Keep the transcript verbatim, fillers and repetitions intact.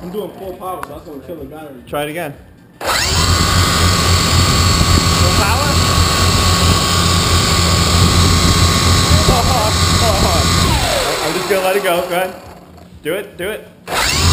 I'm doing full power, so that's going to kill the battery. Try it again. Full power? Oh, oh, oh. I'm just going to let it go. Go ahead. Do it. Do it.